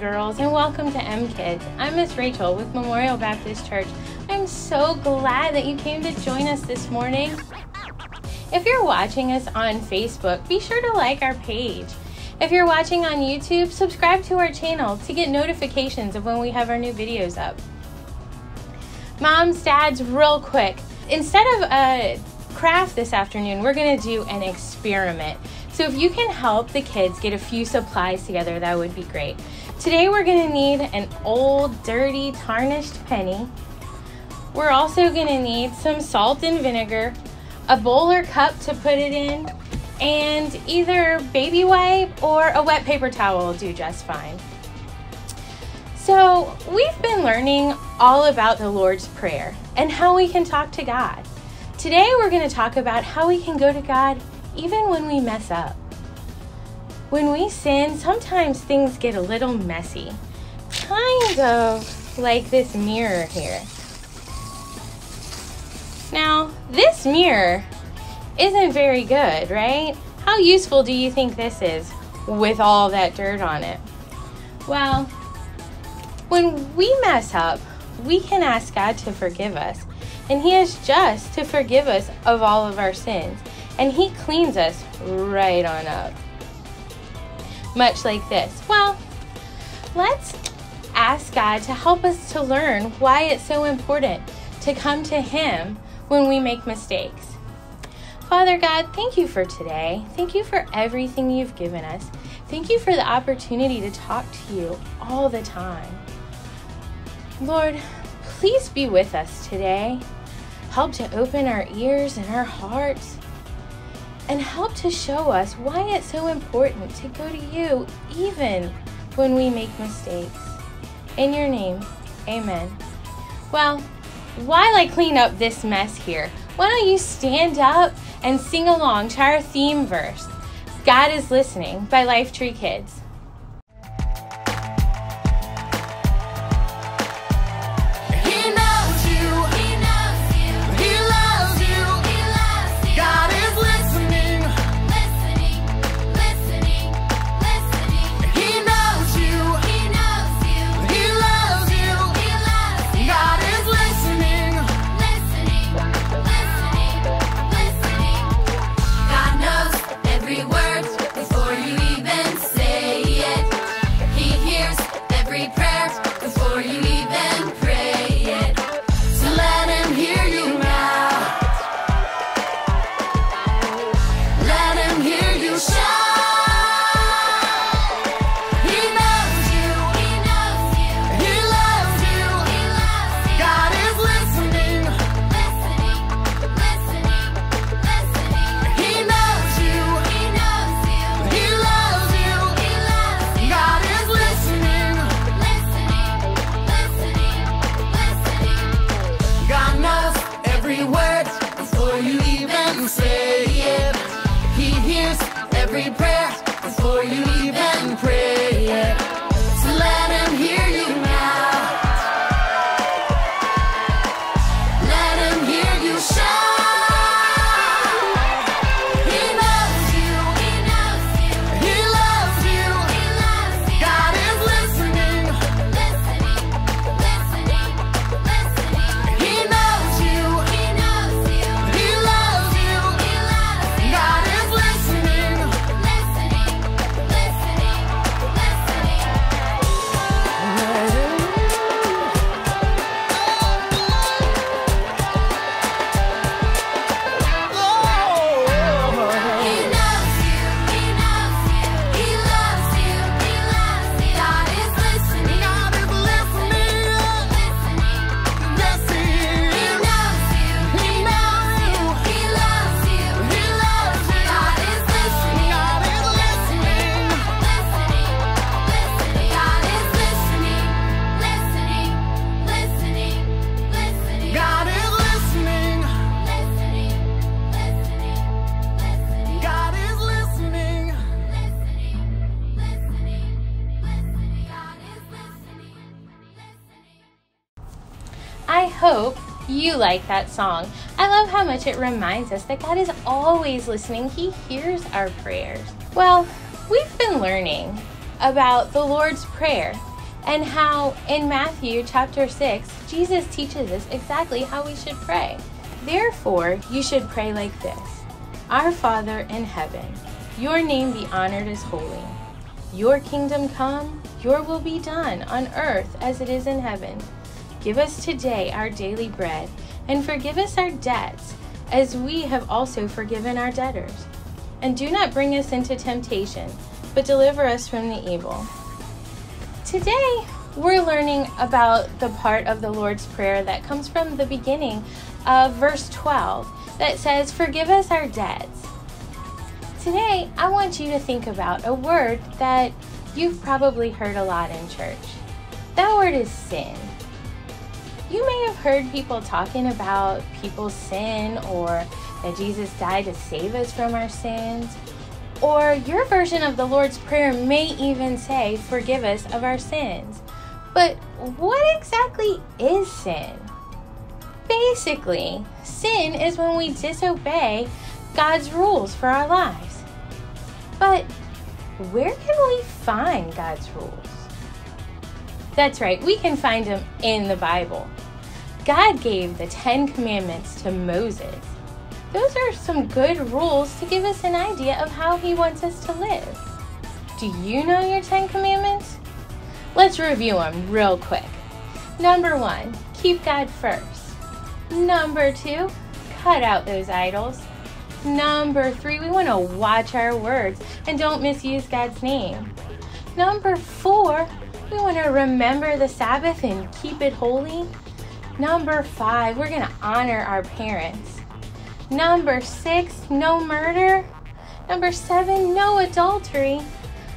girls, and welcome to M Kids. I'm Miss Rachel with Memorial Baptist Church. I'm so glad that you came to join us this morning. If you're watching us on Facebook, be sure to like our page. If you're watching on YouTube, subscribe to our channel to get notifications of when we have our new videos up. Moms, dads, real quick. Instead of a craft this afternoon, we're gonna do an experiment. So if you can help the kids get a few supplies together, that would be great. Today we're gonna need an old, dirty, tarnished penny. We're also gonna need some salt and vinegar, a bowl or cup to put it in, and either baby wipe or a wet paper towel will do just fine. So we've been learning all about the Lord's Prayer and how we can talk to God. Today we're gonna talk about how we can go to God even when we mess up. When we sin, sometimes things get a little messy, kind of like this mirror here. Now, this mirror isn't very good, right? How useful do you think this is with all that dirt on it? Well, when we mess up, we can ask God to forgive us, and He is just to forgive us of all of our sins, and He cleans us right on up. Much like this. Well, let's ask God to help us to learn why it's so important to come to Him when we make mistakes. Father God, thank you for today. Thank you for everything you've given us. Thank you for the opportunity to talk to you all the time. Lord, please be with us today. Help to open our ears and our hearts, and help to show us why it's so important to go to you even when we make mistakes. In your name, amen. Well, while I clean up this mess here, why don't you stand up and sing along to our theme verse, God is Listening by Life Tree Kids. I hope you like that song. I love how much it reminds us that God is always listening. He hears our prayers. Well, we've been learning about the Lord's Prayer and how in Matthew chapter 6, Jesus teaches us exactly how we should pray. Therefore, you should pray like this: Our Father in heaven, your name be honored as holy. Your kingdom come, your will be done on earth as it is in heaven. Give us today our daily bread, and forgive us our debts, as we have also forgiven our debtors. And do not bring us into temptation, but deliver us from the evil. Today, we're learning about the part of the Lord's Prayer that comes from the beginning of verse 12 that says, "Forgive us our debts." Today, I want you to think about a word that you've probably heard a lot in church. That word is sin. You may have heard people talking about people's sin, or that Jesus died to save us from our sins. Or your version of the Lord's Prayer may even say, "Forgive us of our sins." But what exactly is sin? Basically, sin is when we disobey God's rules for our lives. But where can we find God's rules? That's right, we can find them in the Bible. God gave the 10 Commandments to Moses. Those are some good rules to give us an idea of how he wants us to live. Do you know your 10 commandments? Let's review them real quick. Number 1, keep God first. Number 2, cut out those idols. Number 3, we want to watch our words and don't misuse God's name. Number 4, we want to remember the Sabbath and keep it holy. Number 5, we're going to honor our parents. Number 6, no murder. Number 7, no adultery.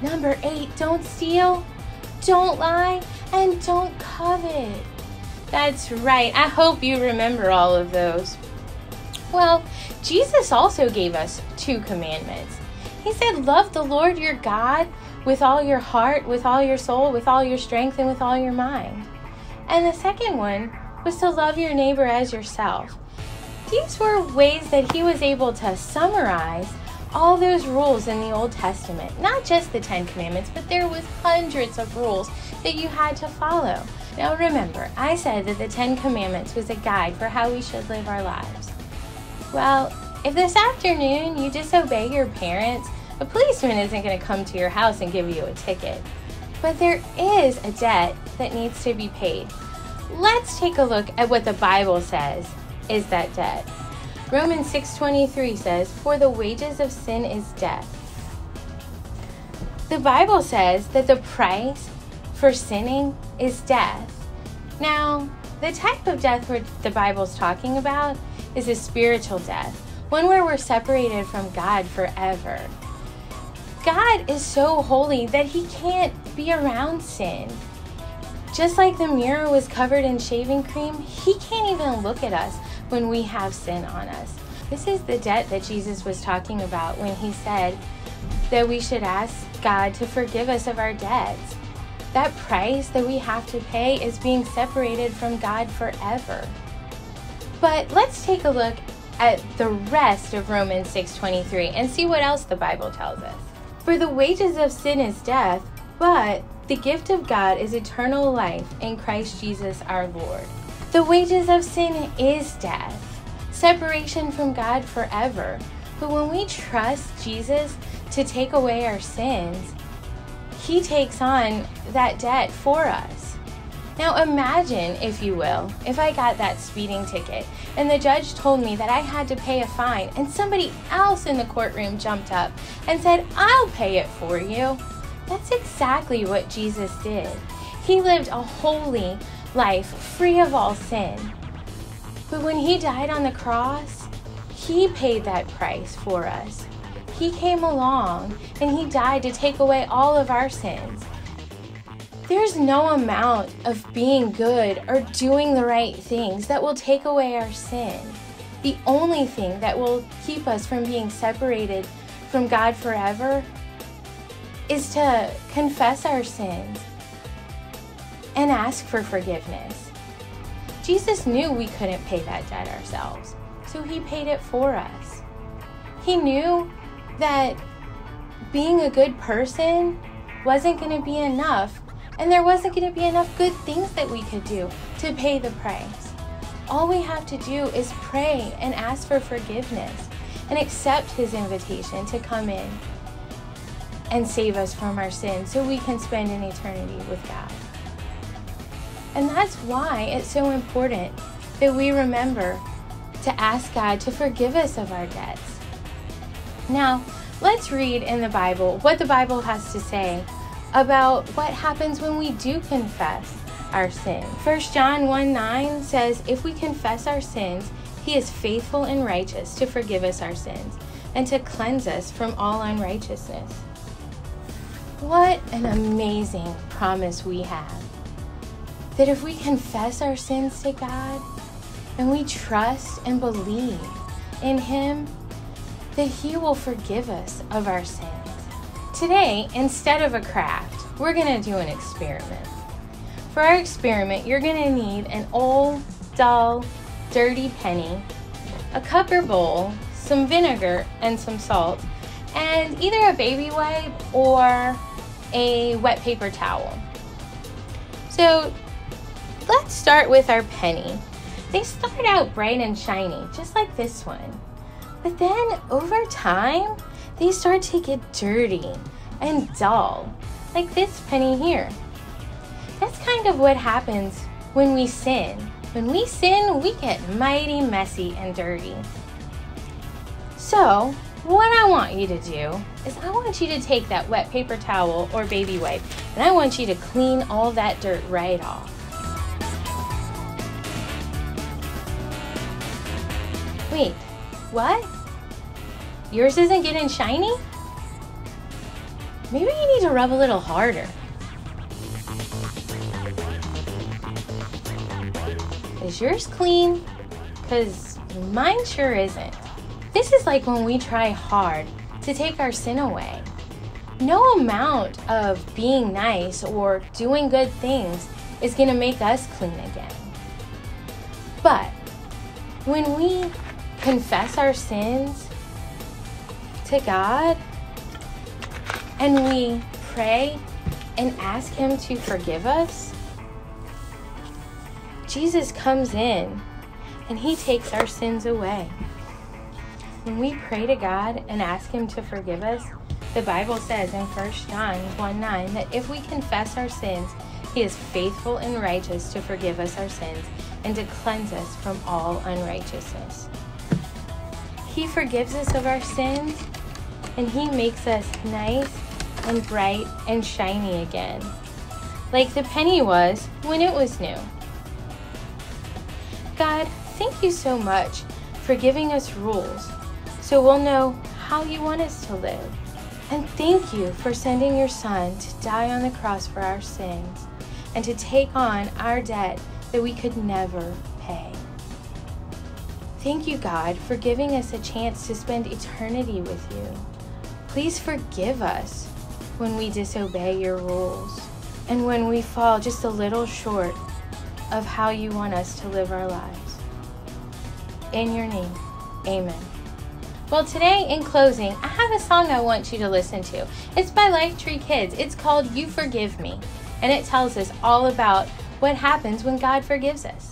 Number 8, don't steal, don't lie, and don't covet. That's right, I hope you remember all of those. Well, Jesus also gave us 2 commandments. He said, love the Lord your God with all your heart, with all your soul, with all your strength, and with all your mind. And the second one was to love your neighbor as yourself. These were ways that he was able to summarize all those rules in the Old Testament. Not just the 10 Commandments, but there was hundreds of rules that you had to follow. Now remember, I said that the 10 Commandments was a guide for how we should live our lives. Well, if this afternoon you disobey your parents, a policeman isn't going to come to your house and give you a ticket. But there is a debt that needs to be paid. Let's take a look at what the Bible says is that debt. Romans 6:23 says, "For the wages of sin is death." The Bible says that the price for sinning is death. Now, the type of death the Bible's talking about is a spiritual death, one where we're separated from God forever. God is so holy that he can't be around sin. Just like the mirror was covered in shaving cream, he can't even look at us when we have sin on us. This is the debt that Jesus was talking about when he said that we should ask God to forgive us of our debts. That price that we have to pay is being separated from God forever. But let's take a look at the rest of Romans 6:23 and see what else the Bible tells us. For the wages of sin is death, but the gift of God is eternal life in Christ Jesus our Lord. The wages of sin is death, separation from God forever. But when we trust Jesus to take away our sins, he takes on that debt for us. Now imagine, if you will, if I got that speeding ticket and the judge told me that I had to pay a fine and somebody else in the courtroom jumped up and said, "I'll pay it for you." That's exactly what Jesus did. He lived a holy life, free of all sin. But when he died on the cross, he paid that price for us. He came along and he died to take away all of our sins. There's no amount of being good or doing the right things that will take away our sin. The only thing that will keep us from being separated from God forever is to confess our sins and ask for forgiveness. Jesus knew we couldn't pay that debt ourselves, so he paid it for us. He knew that being a good person wasn't going to be enough And there wasn't going to be enough good things that we could do to pay the price. All we have to do is pray and ask for forgiveness and accept His invitation to come in and save us from our sins so we can spend an eternity with God. And that's why it's so important that we remember to ask God to forgive us of our debts. Now, let's read in the Bible what the Bible has to say about what happens when we do confess our sin. 1 John 1:9 says, if we confess our sins, He is faithful and righteous to forgive us our sins and to cleanse us from all unrighteousness. What an amazing promise we have, that if we confess our sins to God and we trust and believe in Him, that He will forgive us of our sins. Today, instead of a craft, we're going to do an experiment. For our experiment, you're going to need an old, dull, dirty penny, a cup or bowl, some vinegar and some salt, and either a baby wipe or a wet paper towel. So let's start with our penny. They start out bright and shiny, just like this one. But then over time, they start to get dirty and dull, like this penny here. That's kind of what happens when we sin. When we sin, we get mighty messy and dirty. So what I want you to do is I want you to take that wet paper towel or baby wipe, and I want you to clean all that dirt right off. Wait, what? Yours isn't getting shiny? Maybe you need to rub a little harder. Is yours clean? Because mine sure isn't. This is like when we try hard to take our sin away. No amount of being nice or doing good things is going to make us clean again. But when we confess our sins to God and we pray and ask Him to forgive us, Jesus comes in and He takes our sins away. When we pray to God and ask Him to forgive us, the Bible says in 1 John 1:9 that if we confess our sins, He is faithful and righteous to forgive us our sins and to cleanse us from all unrighteousness. He forgives us of our sins and He makes us nice and bright and shiny again, like the penny was when it was new. God, thank You so much for giving us rules so we'll know how You want us to live. And thank You for sending Your Son to die on the cross for our sins and to take on our debt that we could never pay. Thank You, God, for giving us a chance to spend eternity with You. Please forgive us when we disobey Your rules and when we fall just a little short of how You want us to live our lives. In Your name, amen. Well, today, in closing, I have a song I want you to listen to. It's by Life Tree Kids. It's called You Forgive Me, and it tells us all about what happens when God forgives us.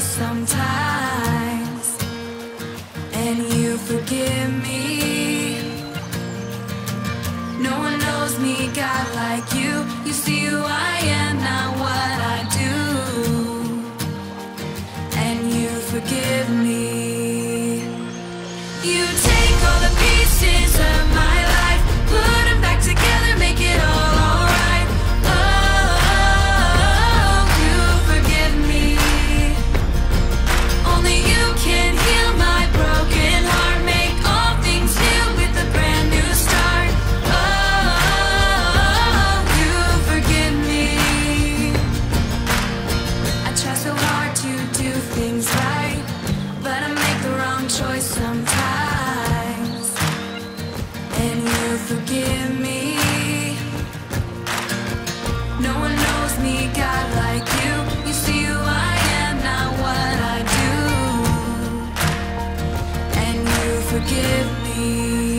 Sometimes, and You forgive me. No one knows me, God, like You. You see who I am, not what I do, and You forgive me. You take all the pieces of my life, put them back together, make it all alright. forgive me.